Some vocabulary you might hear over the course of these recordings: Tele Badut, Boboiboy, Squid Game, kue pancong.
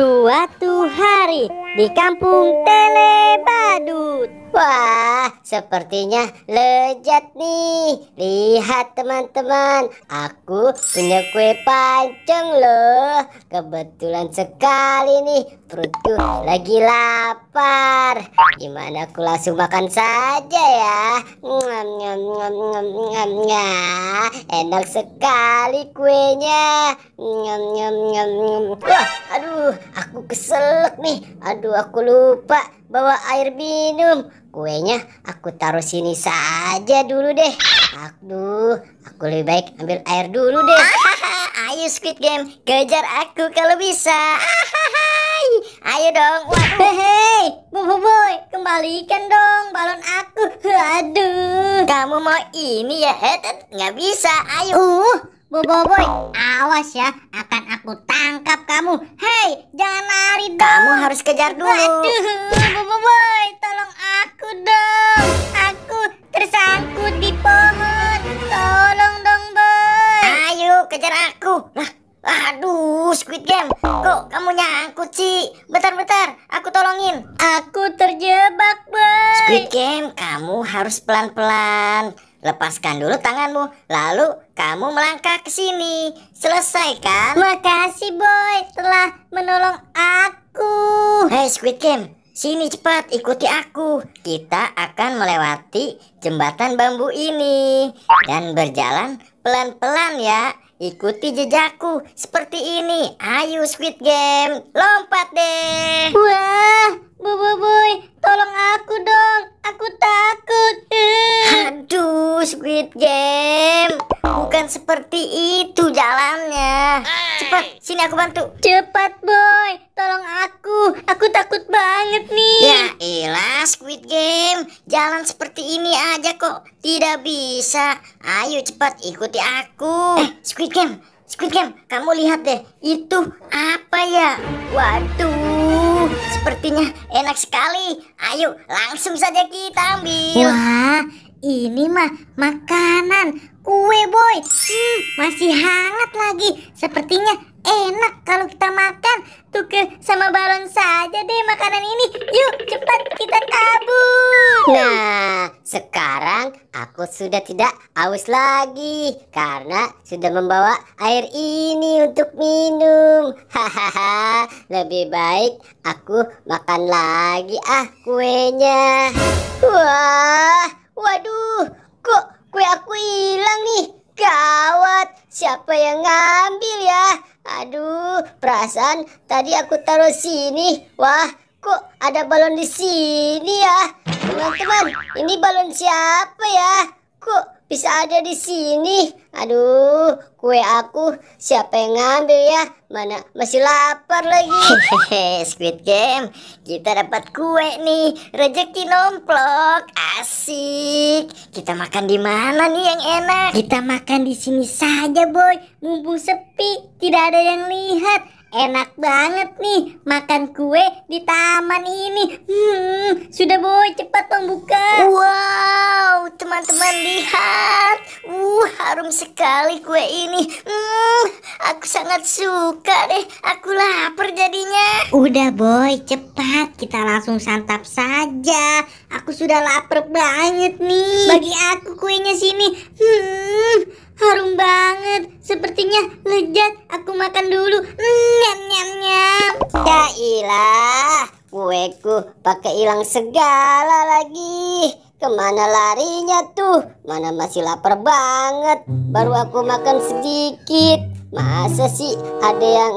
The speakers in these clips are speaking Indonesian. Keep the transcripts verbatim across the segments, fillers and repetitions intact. Suatu hari di kampung Tele Badut. Wah, sepertinya lezat nih. Lihat teman-teman, aku punya kue pancong loh. Kebetulan sekali nih, perutku lagi lapar. Gimana aku langsung makan saja ya. Ngam, ngam, ngam, ngam, ngam, ngam. Enak sekali kuenya. Ngam, ngam, ngam, ngam. Wah, aduh, aku keselak nih. Aduh, aku lupa bawa air minum. Kuenya aku taruh sini saja dulu deh. Aduh, aku lebih baik ambil air dulu deh. Ayo Squid Game, kejar aku kalau bisa. Ayo dong. Hei, Boboiboy, kembalikan dong balon aku. Aduh, kamu mau ini ya? Etet, nggak bisa. Ayo. Uh, Boboiboy, awas ya, akan aku tangkap kamu. Hei, jangan lari dong. Kamu harus kejar dulu. Aduh, Boboiboy, tolong aku dong. Aku tersangkut di pohon. Tolong dong, Boy. Ayo, kejar aku. Lah, aduh, Squid Game, kok kamu nyangkut sih? Bentar-bentar, aku tolongin. Aku terjebak, Boy. Squid Game, kamu harus pelan-pelan. Lepaskan dulu tanganmu, lalu kamu melangkah ke sini. Selesai kan? Makasih Boy telah menolong aku. Hei Squid Game, sini cepat ikuti aku. Kita akan melewati jembatan bambu ini dan berjalan pelan-pelan ya. Ikuti jejakku seperti ini. Ayo Squid Game, lompat deh. Wah, Boboiboy, tolong aku dong. Aku takut. Aduh, Squid Game, bukan seperti itu jalannya. Cepat, sini aku bantu. Cepat, Boy. Tolong aku. Aku takut banget nih. Ya elah, Squid Game, jalan seperti ini aja kok tidak bisa. Ayo cepat ikuti aku. Eh, Squid Game, Squid Game, kamu lihat deh, itu apa ya? Waduh, sepertinya enak sekali. Ayo, langsung saja kita ambil. Wah, ini mah makanan kue Boy. Hmm, masih hangat lagi. Sepertinya enak kalau kita makan. Tuker sama balon saja deh makanan ini. Yuk, cepat kita kabur. Nah, sekarang aku sudah tidak haus lagi karena sudah membawa air ini untuk minum. Hahaha, lebih baik aku makan lagi ah kuenya. Wah, waduh, kok kue aku hilang nih? Gawat, siapa yang ngambil ya? Aduh, perasaan tadi aku taruh sini. Wah, kok ada balon di sini ya? Teman-teman, ini balon siapa ya? Kok bisa ada di sini? Aduh, kue aku siapa yang ngambil ya? Mana masih lapar lagi. Hehehe, Squid Game, kita dapat kue nih, rezeki nomplok, asik. Kita makan di mana nih yang enak? Kita makan di sini saja Boy, mumpung sepi, tidak ada yang lihat. Enak banget nih makan kue di taman ini. Hmm, sudah Boy, cepat dong buka. Wow, teman-teman lihat. Uh, harum sekali kue ini. Hmm, aku sangat suka deh. Aku lapar jadinya. Udah Boy, cepat kita langsung santap saja. Aku sudah lapar banget nih. Bagi aku kuenya sini. Hmm, harum banget. Sepertinya lezat. Aku makan dulu. Hmm. Nyam nyam nyam. Ya ilah, kueku pakai hilang segala lagi. Kemana larinya tuh? Mana masih lapar banget. Baru aku makan sedikit. Masa sih ada yang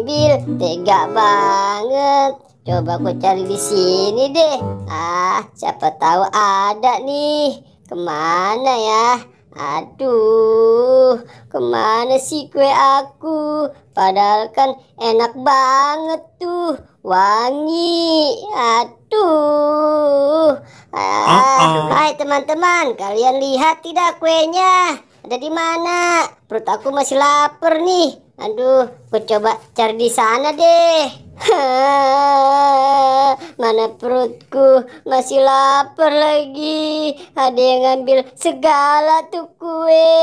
ambil? Tega banget. Coba aku cari di sini deh. Ah, siapa tahu ada nih. Kemana ya? Aduh, kemana sih kue aku? Padahal kan enak banget tuh, wangi. Aduh. Ah. Hai teman-teman, kalian lihat tidak kuenya? Ada di mana? Perut aku masih lapar nih. Aduh, aku coba cari di sana deh. Haa, mana perutku masih lapar lagi. Ada yang ngambil segala tuh kue.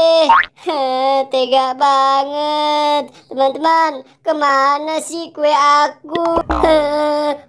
Haa, tega banget. Teman-teman, kemana sih kue aku?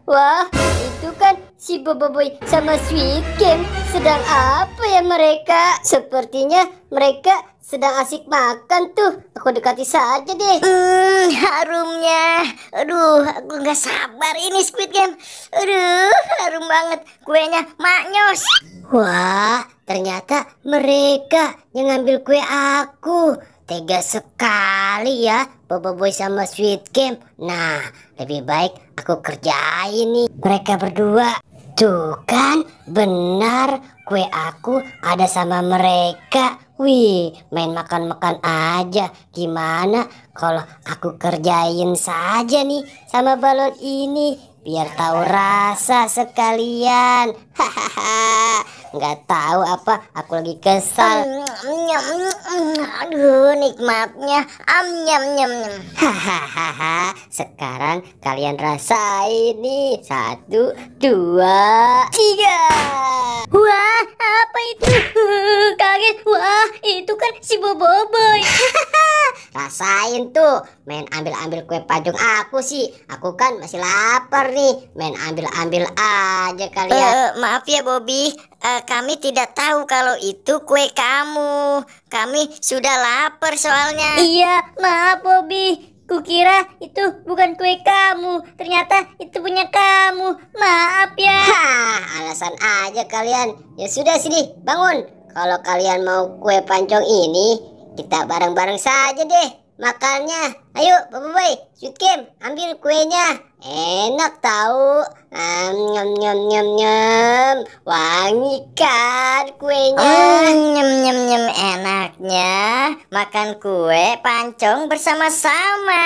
Wah, itu kan si Boboiboy sama Squid Game. Sedang apa ya mereka? Sepertinya mereka sedang asik makan tuh. Aku dekati saja deh. Hmm, harumnya. Aduh, aku nggak sabar ini Squid Game. Aduh, harum banget. Kuenya maknyos. Wah, ternyata mereka yang ngambil kue aku. Tega sekali ya Boboiboy sama Squid Game. Nah, lebih baik aku kerjain nih mereka berdua. Tuh kan, benar kue aku ada sama mereka. Wih, main makan-makan aja. Gimana kalau aku kerjain saja nih sama balon ini, biar tahu rasa sekalian. Hahaha. Nggak tahu apa, aku lagi kesal. Aduh, nikmatnya. Hahaha. Sekarang kalian rasain nih. Satu, dua, tiga. Wah, apa itu? Kaget. Wah, itu kan si Boboiboy. Rasain tuh, main ambil-ambil kue pajung aku sih. Aku kan masih lapar nih. Main ambil-ambil aja kalian. Uh, maaf ya Bobby. Uh, kami tidak tahu kalau itu kue kamu. Kami sudah lapar soalnya. Iya, maaf Bobby. Kukira itu bukan kue kamu. Ternyata itu punya kamu. Maaf ya. Hah, alasan aja kalian. Ya sudah sini, bangun. Kalau kalian mau kue pancong ini, kita bareng-bareng saja deh makannya. Ayo Boboiboy, Squid Game, ambil kuenya. Enak tahu, um, nyam nyam nyam nyam, wangi kan kuenya. Oh, nyam nyam nyam, enaknya makan kue pancong bersama-sama.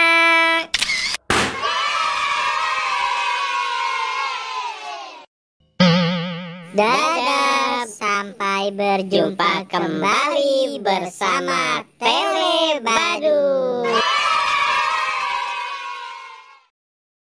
Dadah, sampai berjumpa kembali bersama Tele Badut.